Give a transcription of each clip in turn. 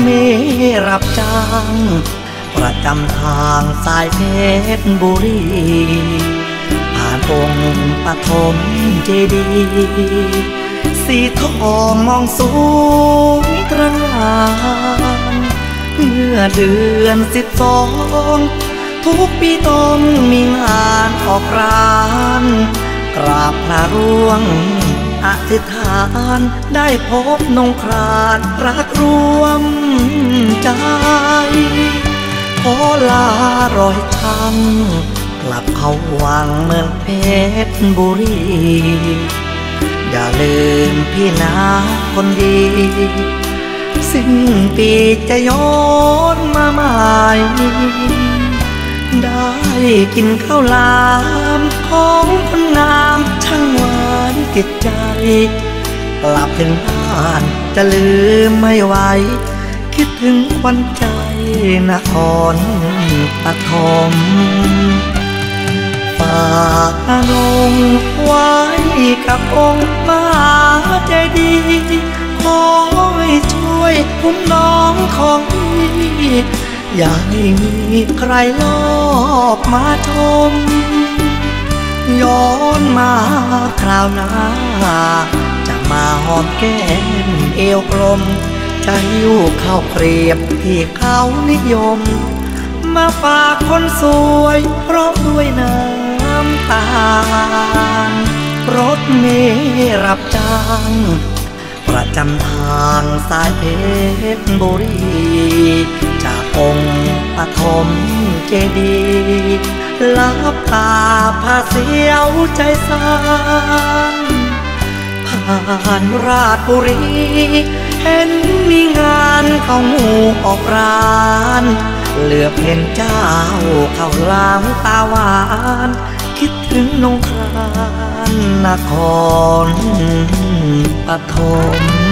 เมรับจ้างประจำทางสายเพชรบุรีผ่านองค์ปฐมเจดีย์สีทองมองสูงตระหง่านเมื่อเดือน12ทุกปีต้องมีงานออกร้านกราบพระร่วงอธิษฐานได้พบนงครานรักร่วมใจขอลารอยช้ำกลับเข้าวังเมืองเพชรบุรีอย่าลืมพี่นาคนดีสิ้นปีจะย้อนมาใหม่ได้กินข้าวหลามของคนงามช่างหวานจิตใจกลับถึงบ้านจะลืมไม่ไหวคิดถึงวันใจนครปฐมฝากอนงไว้กับองค์มหาใจดีขอให้ช่วยคุ้มน้องของพี่อย่าให้มีใครลอบมาชมย้อนมาคราวหน้าจะมาหอมแก้มเอวกลมจะหิ้วข้าวเกรียบที่เขานิยมมาฝากคนสวยพร้อมด้วยน้ำตาลรถเมล์รับจ้างประจำทางสายเพชรบุรีจากองค์ปฐมเจดีย์รับตาพาเสียวใจสั่นผ่านราชบุรีเห็นมีงานเข้าหมู่ออกร้านเหลือบเห็นเจ้าเข้าล้างตาหวานคิดถึงนงครานนครปฐมอ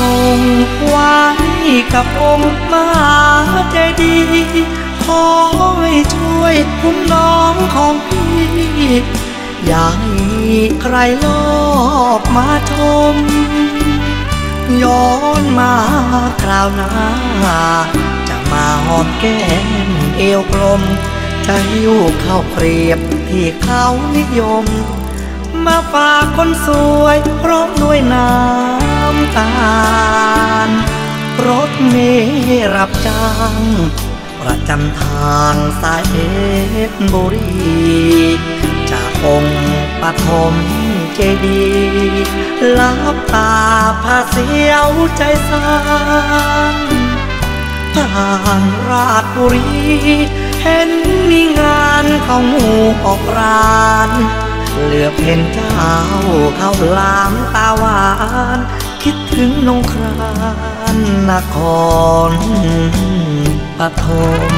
นงไว้กับองค์มหาใจดีขอให้ช่วยคุ้มน้องของพี่อย่าให้ใครลอบมาชมย้อนมาคราวหน้าจะมาหอมแก้มเอวกลมจะหิ้วข้าวเกรียบที่เขานิยมมาฝากคนสวยพร้อมด้วยน้ำตาลรถเมล์รับจ้างประจำทางสายเพชรบุรีจากองค์ปฐมเจดีย์รับตาพาเสียวใจสั่นผ่านราชบุรีเห็นมีงานเข้าหมู่ออกร้านเหลือบเห็นเจ้าเข้าล้างตาหวานคิดถึงนงครานนครปฐม